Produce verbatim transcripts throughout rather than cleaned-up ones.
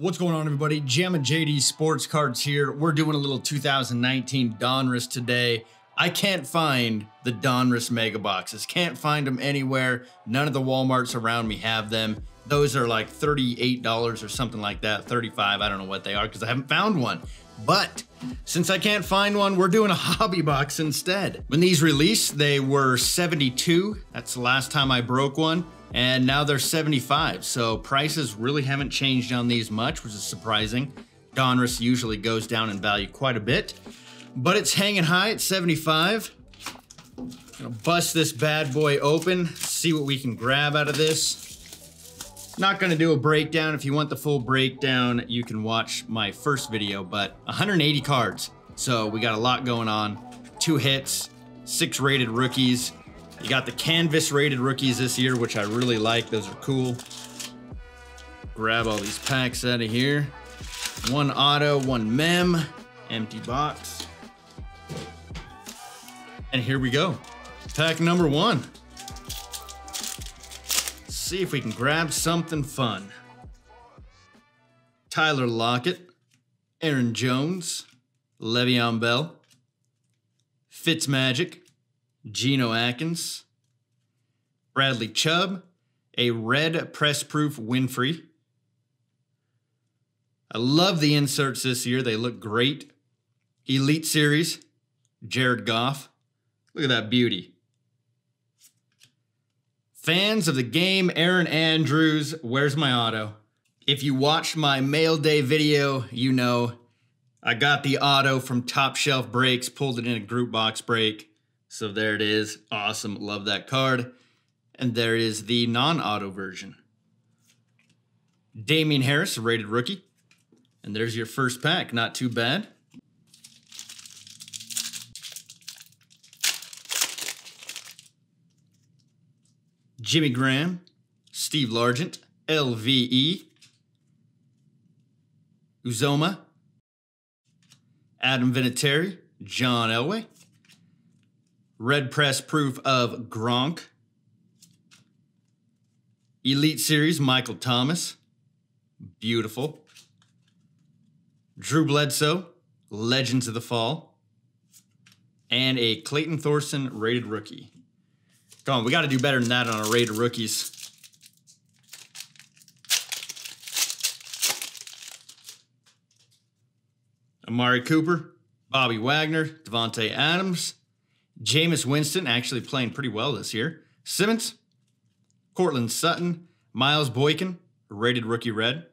What's going on, everybody? Jammin J D Sports Cards here. We're doing a little two thousand nineteen Donruss today. I can't find the Donruss mega boxes. Can't find them anywhere. None of the Walmarts around me have them. Those are like thirty-eight dollars or something like that, thirty-five. I don't know what they are because I haven't found one. But since I can't find one, we're doing a hobby box instead. When these released, they were seventy-two. That's the last time I broke one. And now they're seventy-five, so prices really haven't changed on these much, which is surprising. Donruss usually goes down in value quite a bit, but it's hanging high at seventy-five. I'm gonna bust this bad boy open, see what we can grab out of this. Not gonna do a breakdown. If you want the full breakdown, you can watch my first video, but one hundred eighty cards. So we got a lot going on. Two hits, six rated rookies. You got the canvas rated rookies this year, which I really like. Those are cool. Grab all these packs out of here. One auto, one mem, empty box. And here we go. Pack number one. Let's see if we can grab something fun. Tyler Lockett, Aaron Jones, Le'Veon Bell, FitzMagic, Geno Atkins, Bradley Chubb, a red press-proof Winfrey. I love the inserts this year. They look great. Elite Series, Jared Goff. Look at that beauty. Fans of the game, Aaron Andrews, where's my auto? If you watched my mail day video, you know I got the auto from Top Shelf Breaks, pulled it in a group box break. So there it is. Awesome. Love that card. And there is the non-auto version. Damien Harris, rated rookie. And there's your first pack. Not too bad. Jimmy Graham, Steve Largent, L V E, Uzoma, Adam Vinatieri, John Elway. Red press proof of Gronk. Elite Series, Michael Thomas. Beautiful. Drew Bledsoe, Legends of the Fall. And a Clayton Thorson rated rookie. Come on, we got to do better than that on our rated rookies. Amari Cooper, Bobby Wagner, Devontae Adams. Jameis Winston, actually playing pretty well this year. Simmons, Cortland Sutton, Miles Boykin, rated rookie red.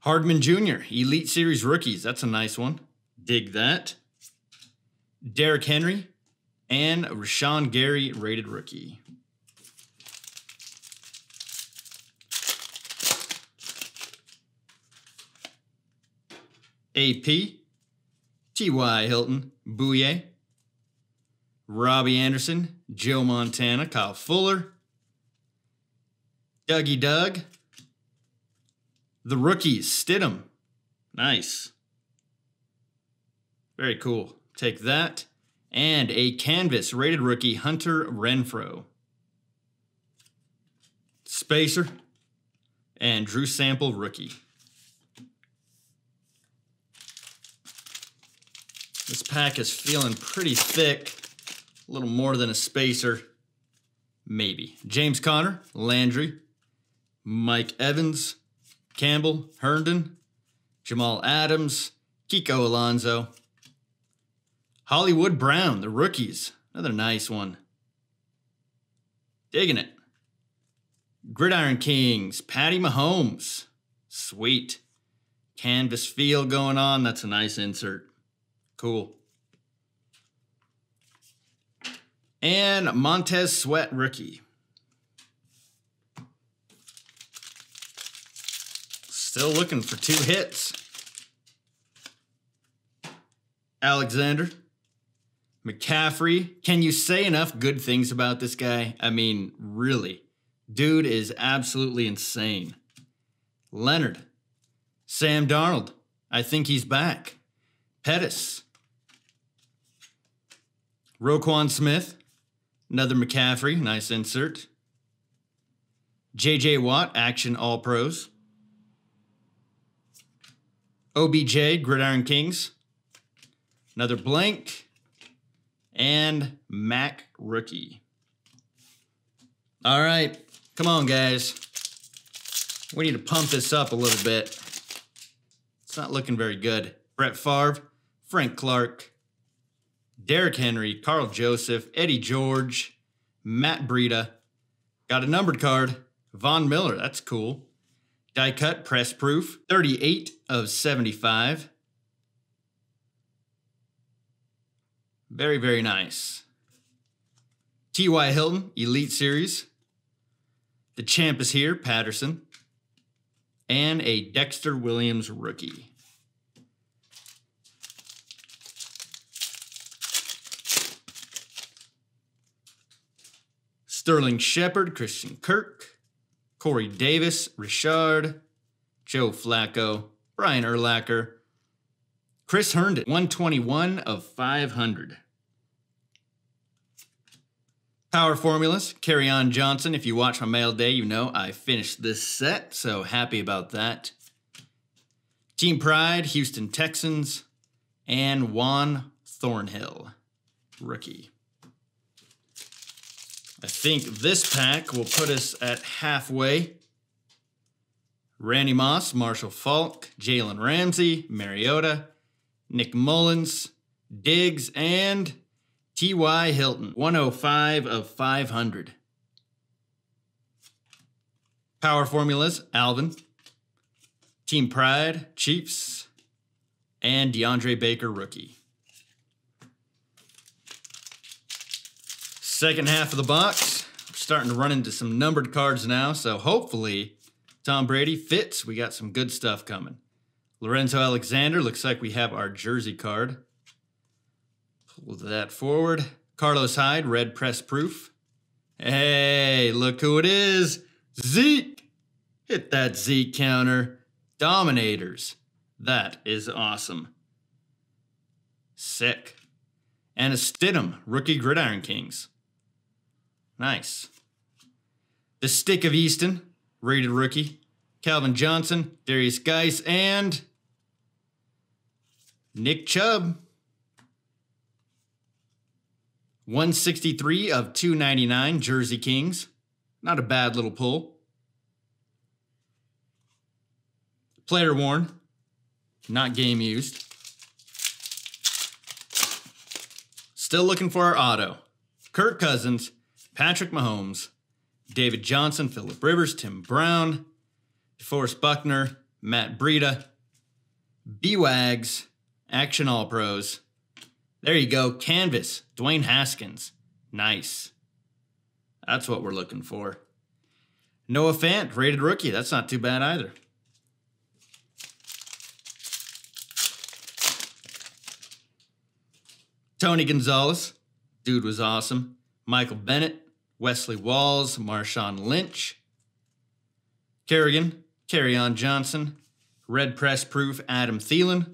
Hardman Junior, Elite Series rookies. That's a nice one. Dig that. Derrick Henry and Rashawn Gary, rated rookie. A P. T Y Hilton, Bouye, Robbie Anderson, Joe Montana, Kyle Fuller, Dougie Doug, the rookies, Stidham. Nice. Very cool. Take that. And a canvas rated rookie, Hunter Renfrow. Spacer and Drew Sample, rookie. This pack is feeling pretty thick, a little more than a spacer, maybe. James Conner, Landry, Mike Evans, Campbell, Herndon, Jamal Adams, Kiko Alonso, Hollywood Brown, the rookies, another nice one. Digging it. Gridiron Kings, Patty Mahomes, sweet. Canvas field going on, that's a nice insert. Cool. And Montez Sweat, rookie. Still looking for two hits. Alexander, McCaffrey. Can you say enough good things about this guy? I mean, really. Dude is absolutely insane. Leonard, Sam Darnold. I think he's back. Pettis, Roquan Smith, another McCaffrey, nice insert. J J Watt, Action All Pros. O B J, Gridiron Kings. Another blank. And Mac Rookie. All right. Come on, guys. We need to pump this up a little bit. It's not looking very good. Brett Favre, Frank Clark, Derrick Henry, Carl Joseph, Eddie George, Matt Breida. Got a numbered card. Von Miller, that's cool. Die cut, press proof, thirty-eight of seventy-five. Very, very nice. T Y. Hilton, Elite Series. The champ is here, Patterson. And a Dexter Williams rookie. Sterling Shepard, Christian Kirk. Corey Davis, Richard, Joe Flacco, Brian Urlacher, Chris Herndon, one twenty-one of five hundred. Power formulas, Kerryon Johnson. If you watch my mail day, you know I finished this set, so happy about that. Team Pride, Houston Texans, and Juan Thornhill, rookie. I think this pack will put us at halfway. Randy Moss, Marshall Faulk, Jalen Ramsey, Mariota, Nick Mullins, Diggs, and T Y. Hilton, one oh five of five hundred. Power formulas, Alvin, Team Pride, Chiefs, and DeAndre Baker, rookie. Second half of the box, we're starting to run into some numbered cards now, so hopefully Tom Brady fits. We got some good stuff coming. Lorenzo Alexander, looks like we have our jersey card. Pull that forward. Carlos Hyde, red press proof. Hey, look who it is. Zeke. Hit that Zeke counter. Dominators. That is awesome. Sick. And a Stidham, rookie Gridiron Kings. Nice. The Stick of Easton, rated rookie. Calvin Johnson, Darius Geis, and Nick Chubb. one sixty-three of two ninety-nine, Jersey Kings. Not a bad little pull. Player worn, not game used. Still looking for our auto. Kirk Cousins, Patrick Mahomes, David Johnson, Phillip Rivers, Tim Brown, DeForest Buckner, Matt Breida, B-Wags, Action All Pros. There you go. Canvas, Dwayne Haskins. Nice. That's what we're looking for. Noah Fant, rated rookie. That's not too bad either. Tony Gonzalez. Dude was awesome. Michael Bennett, Wesley Walls, Marshawn Lynch. Kerrigan, Kerryon Johnson, red press proof, Adam Thielen.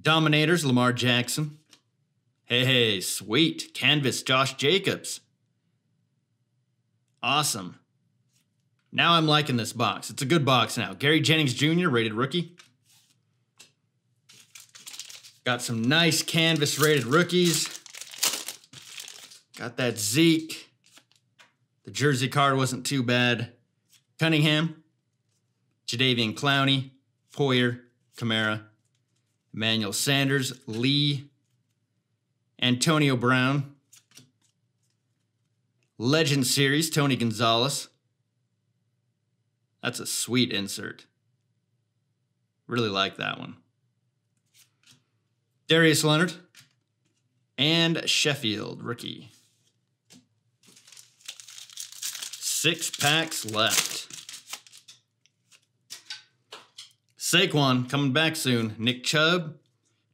Dominators, Lamar Jackson. Hey, hey, sweet. Canvas, Josh Jacobs. Awesome. Now I'm liking this box. It's a good box now. Gary Jennings Junior, rated rookie. Got some nice canvas rated rookies. Got that Zeke. The jersey card wasn't too bad. Cunningham, Jadeveon Clowney, Poyer, Kamara, Emmanuel Sanders, Lee, Antonio Brown, Legend Series, Tony Gonzalez. That's a sweet insert. Really like that one. Darius Leonard and Sheffield, rookie. Six packs left. Saquon coming back soon. Nick Chubb,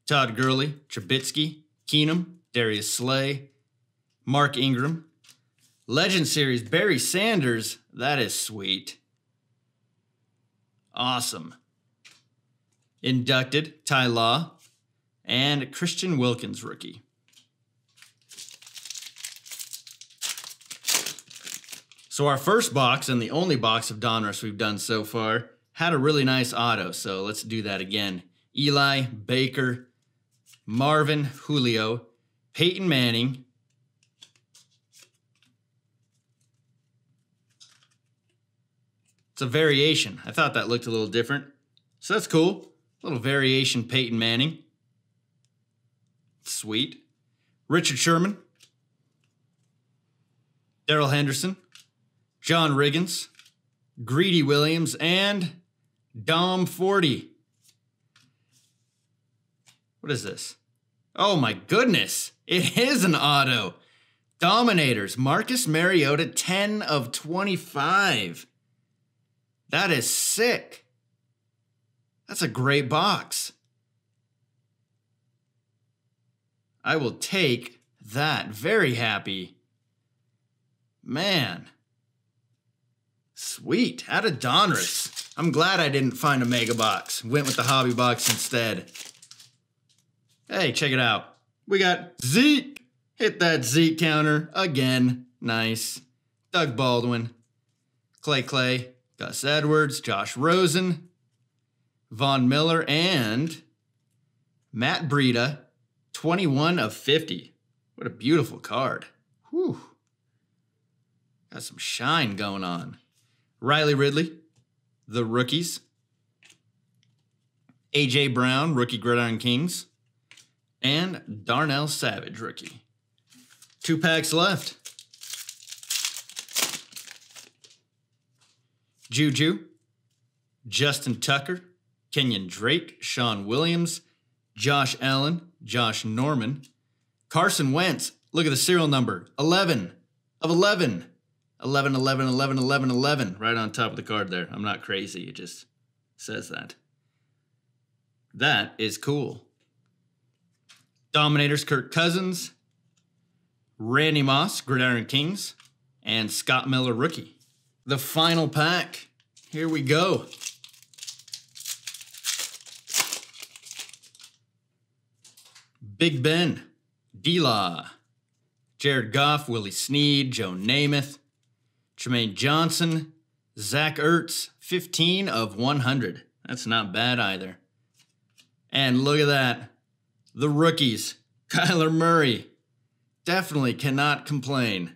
Todd Gurley, Trubisky, Keenum, Darius Slay, Mark Ingram. Legend Series, Barry Sanders. That is sweet. Awesome. Inducted, Ty Law, and Christian Wilkins, rookie. So So our first box, and the only box of Donruss we've done so far, had a really nice auto, so let's do that again. Eli, Baker, Marvin, Julio, Peyton Manning, it's a variation. I thought that looked a little different, so that's cool. A little variation Peyton Manning. Sweet. Richard Sherman, Darrell Henderson, John Riggins, Greedy Williams, and Dom forty. What is this? Oh my goodness, it is an auto. Dominators, Marcus Mariota, ten of twenty-five. That is sick. That's a great box. I will take that. Very happy. Man. Sweet. Out of Donruss. I'm glad I didn't find a mega box. Went with the hobby box instead. Hey, check it out. We got Zeke. Hit that Zeke counter again. Nice. Doug Baldwin. Clay Clay. Gus Edwards. Josh Rosen. Von Miller. And Matt Breida. twenty-one of fifty. What a beautiful card. Whew. Got some shine going on. Riley Ridley, the rookies. A J. Brown, rookie Gridiron Kings. And Darnell Savage, rookie. Two packs left. Juju, Justin Tucker, Kenyon Drake, Sean Williams, Josh Allen, Josh Norman, Carson Wentz. Look at the serial number, eleven of eleven. eleven, eleven, eleven, eleven, eleven, right on top of the card there. I'm not crazy, it just says that. That is cool. Dominators, Kirk Cousins, Randy Moss, Gridiron Kings, and Scott Miller, rookie. The final pack, here we go. Big Ben, D-Law, Jared Goff, Willie Snead, Joe Namath, Tremaine Johnson, Zach Ertz, fifteen of one hundred. That's not bad either. And look at that. The rookies, Kyler Murray. Definitely cannot complain.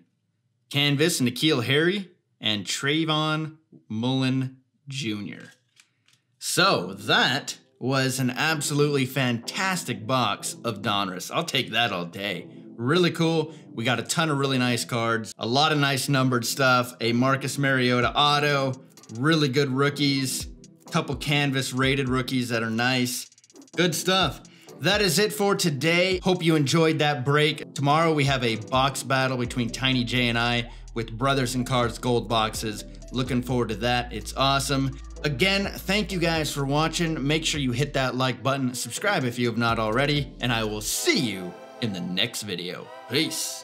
Canvas, N'Keal Harry, and Trayvon Mullen Junior So that was an absolutely fantastic box of Donruss. I'll take that all day. Really cool. We got a ton of really nice cards, a lot of nice numbered stuff, a Marcus Mariota auto, really good rookies, couple canvas rated rookies that are nice. Good stuff. That is it for today. Hope you enjoyed that break. Tomorrow we have a box battle between Tiny J and I with Brothers and Cards gold boxes. Looking forward to that. It's awesome. Again, thank you guys for watching. Make sure you hit that like button, subscribe if you have not already, and I will see you in the next video. Peace.